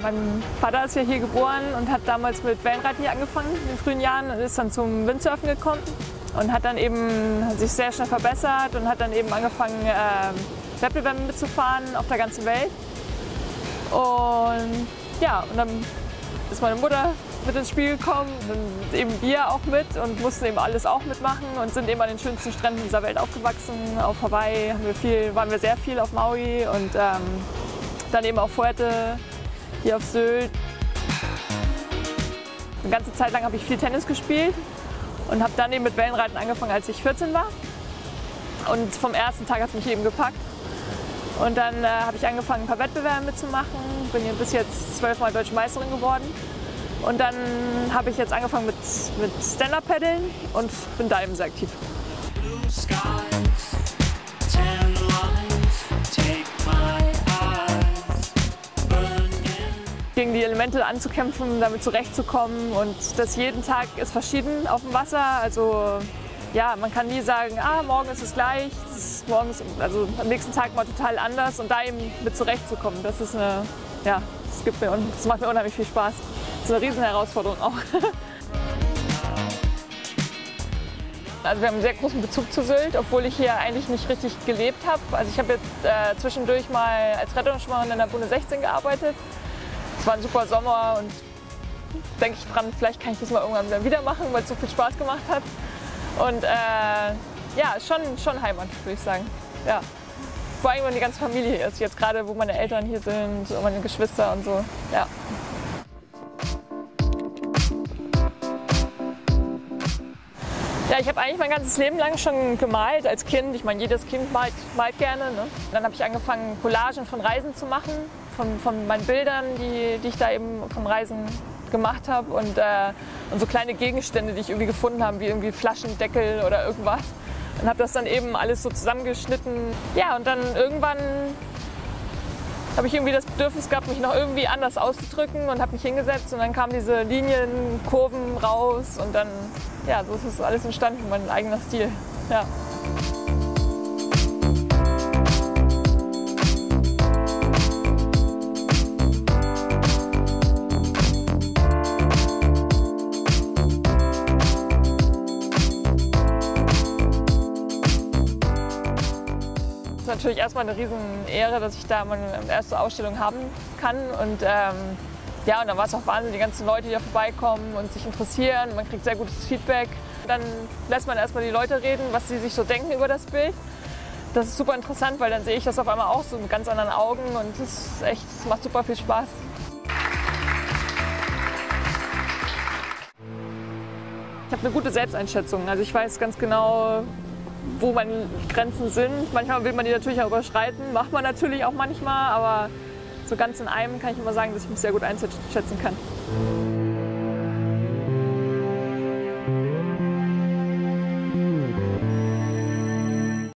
Mein Vater ist ja hier geboren und hat damals mit Wellenreiten hier angefangen in den frühen Jahren und ist dann zum Windsurfen gekommen und hat sich sehr schnell verbessert und hat dann eben angefangen, Wettbewerbe mitzufahren auf der ganzen Welt. Und ja, und dann ist meine Mutter mit ins Spiel gekommen und eben wir auch mit und mussten eben alles auch mitmachen und sind eben an den schönsten Stränden dieser Welt aufgewachsen. Auf Hawaii waren wir sehr viel auf Maui und dann eben auf Fuerte, hier auf Sylt. Eine ganze Zeit lang habe ich viel Tennis gespielt und habe dann eben mit Wellenreiten angefangen, als ich 14 war. Und vom ersten Tag hat es mich eben gepackt. Und dann habe ich angefangen, ein paar Wettbewerbe mitzumachen. Bin hier bis jetzt 12-mal Deutsche Meisterin geworden. Und dann habe ich jetzt angefangen mit Stand-Up-Paddeln und bin da eben sehr aktiv. Gegen die Elemente anzukämpfen, damit zurechtzukommen und das jeden Tag ist verschieden auf dem Wasser. Also ja, man kann nie sagen, morgen ist es gleich, also am nächsten Tag mal total anders und da eben mit zurechtzukommen, das macht mir unheimlich viel Spaß. Das ist eine riesen Herausforderung auch. Also wir haben einen sehr großen Bezug zu Sylt, obwohl ich hier eigentlich nicht richtig gelebt habe. Also ich habe jetzt zwischendurch mal als Rettungsschwimmerin in der Bune 16 gearbeitet. Es war ein super Sommer und denke ich dran, vielleicht kann ich das mal irgendwann wieder machen, weil es so viel Spaß gemacht hat. Und ja, schon Heimat, würde ich sagen. Ja. Vor allem, wenn die ganze Familie hier ist, jetzt gerade, wo meine Eltern hier sind, meine Geschwister und so. Ja. Ja, ich habe eigentlich mein ganzes Leben lang schon gemalt als Kind. Ich meine, jedes Kind malt gerne. Ne? Dann habe ich angefangen, Collagen von Reisen zu machen, von meinen Bildern, die ich da eben von Reisen gemacht habe und so kleine Gegenstände, die ich irgendwie gefunden habe, wie irgendwie Flaschendeckel oder irgendwas. Und habe das dann eben alles so zusammengeschnitten. Ja, und dann irgendwann habe ich irgendwie das Bedürfnis gehabt, mich noch irgendwie anders auszudrücken und habe mich hingesetzt und dann kamen diese Linien, Kurven raus und dann, ja, so ist das alles entstanden, mein eigener Stil. Ja. Das ist natürlich erstmal eine riesen Ehre, dass ich da meine erste Ausstellung haben kann. Und ja, und dann war es auch Wahnsinn, die ganzen Leute, die da vorbeikommen und sich interessieren. Man kriegt sehr gutes Feedback. Dann lässt man erstmal die Leute reden, was sie sich so denken über das Bild. Das ist super interessant, weil dann sehe ich das auf einmal auch so mit ganz anderen Augen und das macht super viel Spaß. Ich habe eine gute Selbsteinschätzung. Also ich weiß ganz genau, wo meine Grenzen sind. Manchmal will man die natürlich auch überschreiten, macht man natürlich auch manchmal, aber so ganz in einem kann ich immer sagen, dass ich mich sehr gut einschätzen kann.